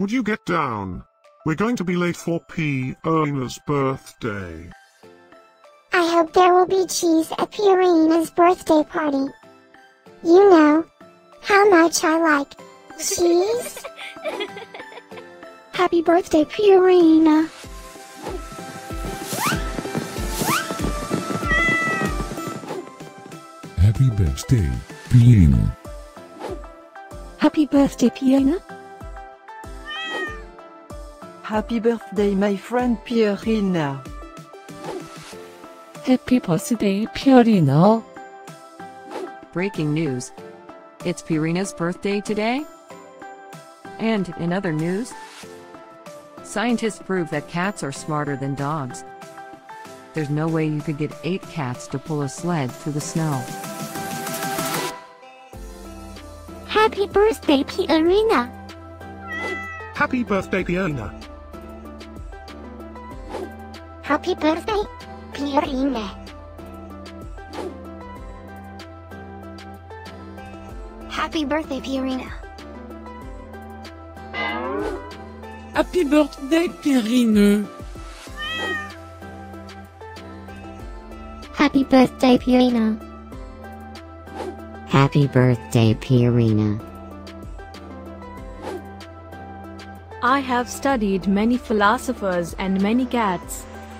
Would you get down? We're going to be late for Pierina's birthday. I hope there will be cheese at Pierina's birthday party. You know how much I like cheese. Happy birthday, Pierina. Happy birthday, Pierina. Happy birthday, Pierina. Happy birthday, my friend Pierina. Happy birthday, Pierina. Breaking news. It's Pierina's birthday today. And in other news, scientists prove that cats are smarter than dogs. There's no way you could get 8 cats to pull a sled through the snow. Happy birthday, Pierina. Happy birthday, Pierina. Happy birthday, Pierina. Happy birthday, Pierina. Happy birthday, Pierina. Happy birthday, Pierina. Happy birthday, Pierina. I have studied many philosophers and many cats.